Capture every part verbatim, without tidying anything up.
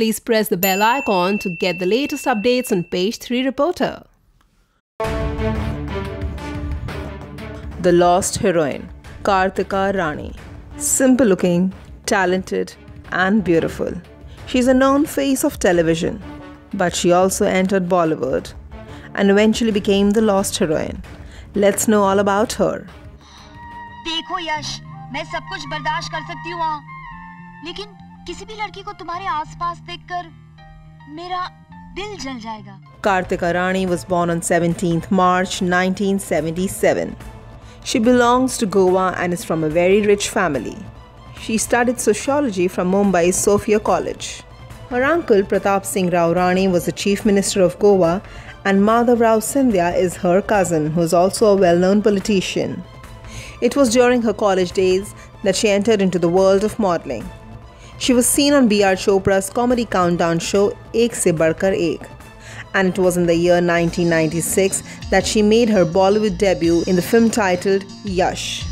Please press the bell icon to get the latest updates on Page three Reporter. The lost heroine, Karthika Rani. Simple looking, talented and beautiful. She's a known face of television, but she also entered Bollywood and eventually became the lost heroine. Let's know all about her. देखो यश, मैं सब कुछ बर्दाश्त कर सकती हूँ, लेकिन किसी भी लड़की को तुम्हारे आसपास देखकर मेरा दिल जल जाएगा. Karthika Rani was born on seventeenth March nineteen seventy-seven. She belongs to Goa and is from a very rich family. She studied sociology from Mumbai's Sophia College. Her uncle Pratapsingh Rane was the Chief Minister of Goa, and Madhav Rao Cynthia is her cousin, who is also a well-known politician. It was during her college days that she entered into the world of modeling. She was seen on B R Chopra's comedy countdown show Ek Se Badh Kar Ek. And it was in the year nineteen ninety-six that she made her Bollywood debut in the film titled Yash.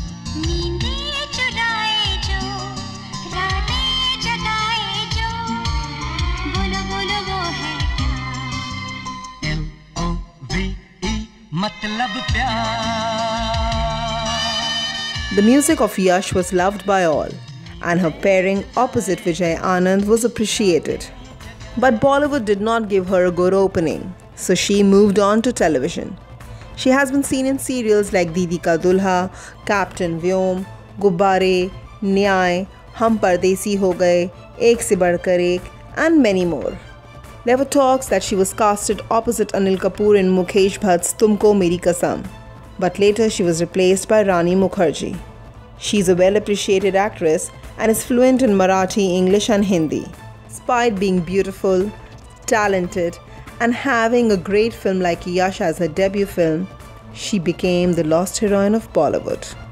The music of Yash was loved by all, and her pairing opposite Vijay Anand was appreciated. But Bollywood did not give her a good opening, so she moved on to television. She has been seen in serials like Didi Ka Dulha, Captain Vyom, Gubbare, Nyaay, Hum Pardesi Ho Gaye, Ek Se Badh Kar Ek, and many more. There were talks that she was casted opposite Anil Kapoor in Mukesh Bhatt's Tumko Meri Kasam, but later she was replaced by Rani Mukherjee. She is a well-appreciated actress and is fluent in Marathi, English and Hindi. Despite being beautiful, talented and having a great film like Yash as her debut film, she became the lost heroine of Bollywood.